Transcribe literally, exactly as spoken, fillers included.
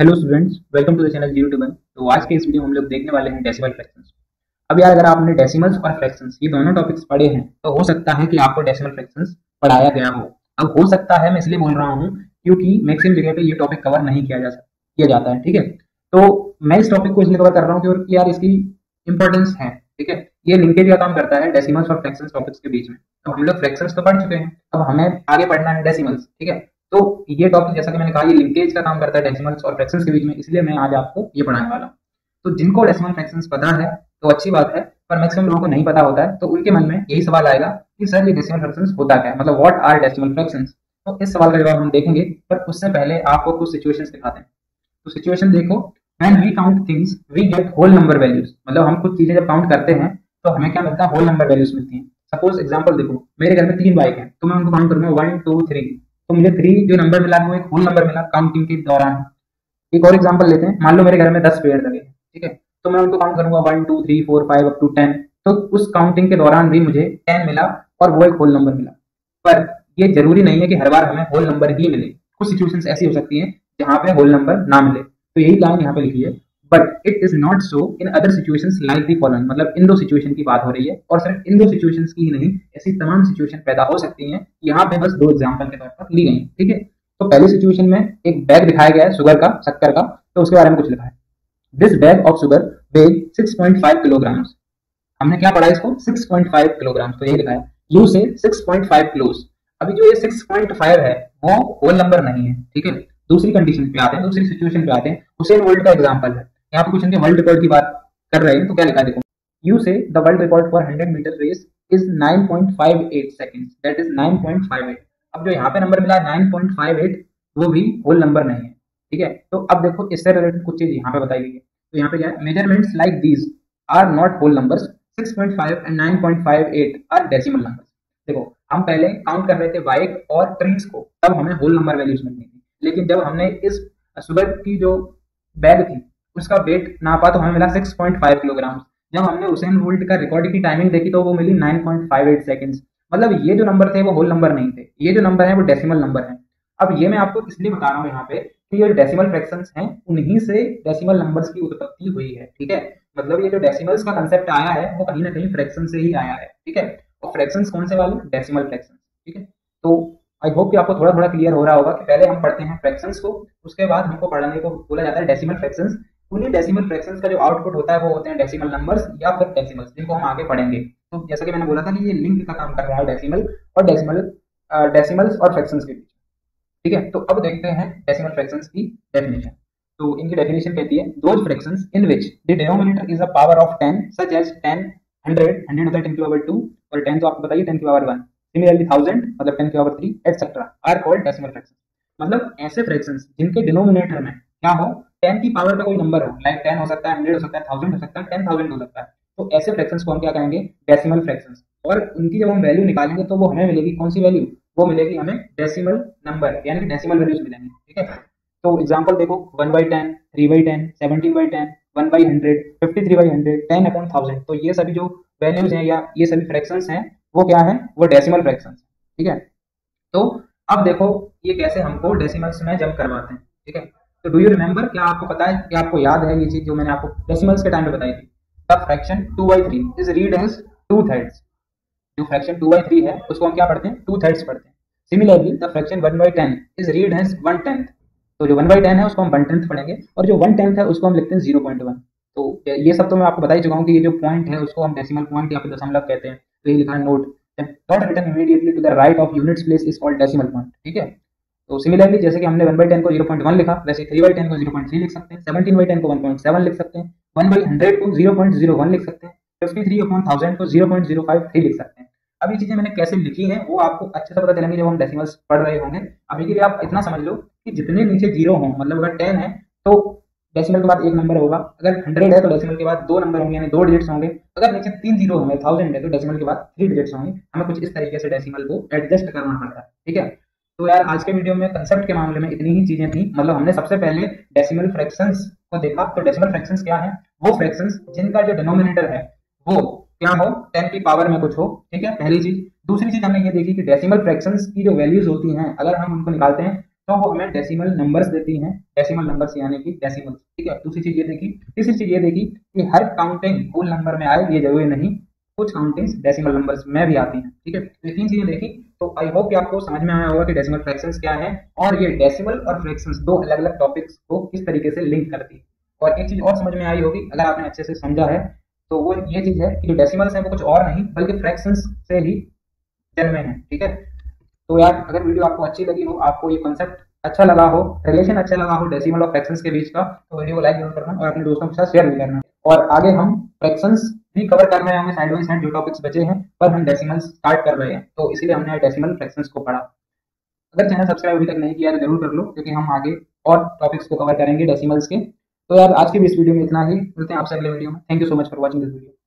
Hello students, welcome to the channel zero two one. तो आज के इस वीडियो में हम लोग देखने वाले हैं डेसिमल फ्रैक्शंस। अब यार अगर आपने डेसिमल्स और फ्रैक्शंस ये दोनों टॉपिक्स पढ़े हैं तो हो सकता है कि आपको डेसिमल फ्रैक्शंस पढ़ाया गया हो। अब हो सकता है मैं इसलिए बोल रहा हूँ क्योंकि मैक्सिमम जगह पे ये टॉपिक कवर नहीं किया जा किया जाता है, ठीक है। तो मैं इस टॉपिक को इसलिए कवर कर रहा हूँ क्योंकि यार इसकी इंपॉर्टेंस है, ठीक है। ये लिंकेज का काम करता है डेसिमल्स और फ्रैक्शंस टॉपिक्स के बीच में। अब हम लोग फ्रैक्शंस तो पढ़ चुके हैं, अब हमें आगे पढ़ना है डेसिमल्स, ठीक है। तो ये टॉपिक जैसा कि मैंने कहा ये लिंकेज का काम करता है डेसिमल्स और फ्रैक्शंस के बीच में, इसलिए मैं आज आपको ये पढ़ाने वाला हूँ। तो जिनको डेसिमल फ्रैक्शंस पता है तो अच्छी बात है, पर मैक्सिमम लोगों को नहीं पता होता है। तो उनके मन में यही सवाल आएगा कि सर ये डेसिमल फ्रैक्शंस होता क्या है, मतलब व्हाट आर डेसिमल फ्रैक्शंस। तो इस सवाल का जवाब हम देखेंगे, पर उससे पहले आपको कुछ सिचुएशंस दिखाते हैं। तो सिचुएशन देखो, when we count things we get whole number values. मतलब हम कुछ चीजें जब काउंट करते हैं तो हमें क्या मिलता है, होल नंबर वैल्यूज मिलती है। सपोज एग्जाम्पल देखो, मेरे घर में तीन बाइक है तो मैं उनको काउंट करूंगा वन टू थ्री, तो मुझे थ्री जो नंबर मिला वो एक होल नंबर मिला काउंटिंग के दौरान। एक और एग्जांपल लेते हैं, मान लो मेरे घर में दस पेड़ लगे, ठीक है, तो मैं उनको काउंट करूंगा one two three four five up to ten, तो उस काउंटिंग के दौरान भी मुझे टेन मिला और वो एक होल नंबर मिला। पर ये जरूरी नहीं है कि हर बार हमें होल नंबर ही मिले, कुछ सिचुएशंस ऐसी हो सकती हैं जहाँ पे होल नंबर ना मिले। तो यही लाइन यहाँ पे लिखी है, but it is not so in other situations like the following. मतलब इन दो सिचुएशन की बात हो रही है और सिर्फ इन दो सिचुएशंस की ही नहीं, ऐसी तमाम सिचुएशन पैदा हो सकती हैं। यहाँ पे बस दो एग्जांपल के तौर पर ली गई, ठीक है। तो पहली सिचुएशन में एक बैग दिखाया गया है शुगर का, शक्कर का, तो उसके बारे में कुछ लिखा है, this bag of sugar weighs six point five kilogram. हमने क्या पढ़ा इसको, सिक्स पॉइंट फाइव किलोग्राम, तो यही लिखा है यू से सिक्स पॉइंट फाइव किलोस। अभी जो ये सिक्स पॉइंट फाइव है वो होल नंबर नहीं है, ठीक है। दूसरी कंडीशन पे आते हैं, दूसरी सिचुएशन पे आते हैं, हुसैन वर्ल्ड का एग्जांपल है। यहाँ पे कुछ इनके वर्ल्ड रिकॉर्ड की बात कर रहे हैं, तो क्या लिखा है देखो, यू से the world record for hundred metre race is nine point five eight seconds, that is nine point five eight. अब जो यहाँ पे नंबर मिला नाइन पॉइंट फाइव एट वो भी होल नंबर नहीं है, ठीक है। तो अब देखो इससे रिलेटेड कुछ चीज यहाँ पे बताई गई है। तो यहाँ पे क्या है, measurements like these are not whole numbers, six point five and nine point five eight are decimal numbers. देखो हम पहले काउंट कर रहे थे बाइक और ट्रीज को, तब हमें होल नंबर वैल्यूज मिलती थी, लेकिन जब हमने इस शुगर की जो बैग थी उसका वेट नापा तो हमें मिला सिक्स पॉइंट फाइव किलोग्राम। जब हमने हुसैन बोल्ट का रिकॉर्ड की टाइमिंग देखी तो वो मिली nine point five eight seconds. मतलब ये जो नंबर थे वो होल नंबर नहीं थे, ये जो नंबर है वो डेसिमल नंबर है। अब ये मैं आपको इसलिए बता रहा हूँ यहाँ पे कि ये डेसिमल फ्रैक्शंस हैं, उन्हीं से डेसिमल नंबर्स की उत्पत्ति हुई है, ठीक है। मतलब ये जो डेसिमल्स का कंसेप्ट आया है वो कहीं ना कहीं फ्रैक्शन से ही आया है, ठीक है। और फ्रैक्शंस कौन से वाले, डेसिमल फ्रैक्शंस, ठीक है। तो आई होप कि आपको थोड़ा थोड़ा क्लियर हो रहा होगा कि पहले हम पढ़ते हैं फ्रैक्शंस को, उसके बाद हमको पढ़ने को बोला जाता है डेसिमल फ्रैक्शंस। उन्हीं डेसिमल फ्रैक्शंस का जो आउटपुट होता है वो होते हैं डेसिमल नंबर्स या फिर डेसिमल्स, जिनको हम आगे पढ़ेंगे। तो जैसा कि मैंने बोला था कि ये लिंक का काम कर रहा है डेसिमल और डेसिमल डेसिमल्स और फ्रैक्शंस के बीच, ठीक है। तो अब देखते हैं डेसिमल फ्रैक्शंस की डेफिनेशन। तो इनकी डेफिनेशन कहती है, those fractions in which the denominator is a power of ten such as ten, hundred, hundred होता है टेन की पावर टू और टेन तो आपको बताइए टेन की पावर वन, सिमिलरली थाउजेंड मतलब टेन की power three etcetera are called decimal fractions. मतलब ऐसे फ्रैक्शंस जिनके डिनोमिनेटर में क्या हो, टेन की पावर का कोई नंबर हो, लाइक टेन हो सकता है, हंड्रेड हो सकता है, थाउजेंड हो सकता है, टेन थाउजेंड हो सकता है। तो ऐसे फ्रैक्शंस को हम क्या कहेंगे, डेसिमल फ्रैक्शंस। और उनकी जब हम वैल्यू निकालेंगे तो वो हमें मिलेगी कौन सी वैल्यू, वो मिलेगी हमें डेसिमल नंबर, यानी कि डेसिमल वैल्यूज मिलेंगे, ठीक है। तो एग्जांपल देखो, one by ten, three by ten, seventeen by ten, one by hundred, fifty three by hundred, ten upon thousand. तो ये सभी जो वैल्यूज हैं या ये सभी फ्रैक्शंस हैं वो क्या है, वो डेसिमल फ्रैक्शंस, ठीक है। तो अब देखो ये कैसे हमको डेसिमल्स में जंप करवाते हैं, ठीक है। तो डू यू रिमेंबर, क्या आपको पता है, क्या आपको याद है ये चीज जो मैंने आपको डेसिमल्स के टाइम पे बताई थी, the fraction two by three is read as two thirds. जो फ्रैक्शन टू बाई थ्री है उसको हम क्या पढ़ते हैं, टू थर्ड्स पढ़ते हैं। Similarly the fraction one by ten is read as one tenth. तो जो वन बाई टेन है उसको हम वन टेंथ पढ़ेंगे और जो वन टेंथ है उसको हम लिखते हैं जीरो पॉइंट वन। तो ये सब तो मैं आपको बता ही चुका हूँ कि ये जो पॉइंट है उसको हम डेसिमल पॉइंट या फिर दशमलव कहते हैं। तो ये लिखा है note not written immediately to the right of units place is called decimal point, ठीक है। तो सिमिलरली जैसे कि हमने वन बाई टेन को जीरो पॉइंट वन लिखा, वैसे थ्री बाई टेन को जीरो पॉइंट थ्री लिख सकते हैं, सेवनटीन बाई टेन को वन पॉइंट सेवन लिख सकते हैं, वन बाई हंड्रेड को जीरो पॉइंट जीरो वन लिख सकते हैं, फिफ्टी थ्री अपॉन थाउजेंड को zero point zero five three लिख सकते हैं। अब ये चीजें मैंने कैसे लिखी है वो आपको अच्छे से पता चलेंगे जब हम डेसिमल्स पढ़ रहे होंगे। अभी के लिए आप इतना समझ लो कि जितने नीचे जीरो हों, मतलब अगर टेन है तो डेसिमल के बाद एक नंबर होगा, अगर हंड्रेड है तो डेसिमल के बाद दो नंबर होंगे यानी दो डिजिट्स होंगे, अगर नीचे तीन जीरो होंगे, थाउजेंड है तो डेसिमल के बाद थ्री डिजिट्स होंगे। हमें कुछ इस तरीके से डेसिमल को एडजस्ट करना पड़ता है, ठीक है। तो यार आज के वीडियो में कंसेप्ट के मामले में इतनी ही चीजें थी। मतलब हमने सबसे पहले डेसिमल फ्रैक्शंस को देखा। तो डेसिमल फ्रैक्शंस क्या है, वो फ्रैक्शंस जिनका जो डिनोमिनेटर है वो क्या हो, टेन की पावर में कुछ हो, ठीक है, पहली चीज। दूसरी चीज हमने ये देखी कि डेसिमल फ्रैक्शंस की जो वैल्यूज होती हैं अगर हम उनको निकालते हैं तो वो हमें डेसिमल नंबर्स देती हैं, डेसिमल नंबर्स यानी कि डेसिमल, ठीक है। दूसरी चीज ये देखी, तीसरी चीज ये देखी कि हर काउंटिंग होल नंबर में आए ये जरूरी नहीं, कुछ काउंटिंग्स डेसिमल नंबर्स में भी आती हैं, ठीक है। ये तीन चीजें देखी, तो आई होप कि आपको समझ में आया होगा कि डेसिमल फ्रैक्शंस क्या है और ये डेसिमल और फ्रैक्शंस दो अलग अलग टॉपिक्स को किस तरीके से लिंक करती है। और एक चीज और समझ में आई होगी अगर आपने अच्छे से समझा है तो वो ये चीज है कि जो डेसिमल्स हैं वो कुछ और नहीं बल्कि फ्रैक्शंस से ही जन्मे हैं, ठीक है। तो यार अगर वीडियो आपको अच्छी लगी हो, आपको ये कॉन्सेप्ट अच्छा लगा हो, रिलेशन अच्छा लगा हो डेसिमल और फ्रैक्शंस के बीच का, तो वीडियो को लाइक जरूर करना और अपने दोस्तों के साथ शेयर भी करना। और आगे हम फ्रैक्शंस भी कवर कर रहे होंगे साइड बाई साइड, जो टॉपिक्स बचे हैं पर हम डेसिमल्स स्टार्ट कर रहे हैं, तो इसीलिए हमने डेसिमल फ्रैक्शंस को पढ़ा। अगर चैनल सब्सक्राइब अभी तक नहीं किया तो जरूर कर लो, क्योंकि हम आगे और टॉपिक्स को कवर करेंगे डेसिमल्स के। तो यार आज के भी इस वीडियो में इतना ही, मिलते हैं आपसे अगले वीडियो में। Thank you so much for watching this video.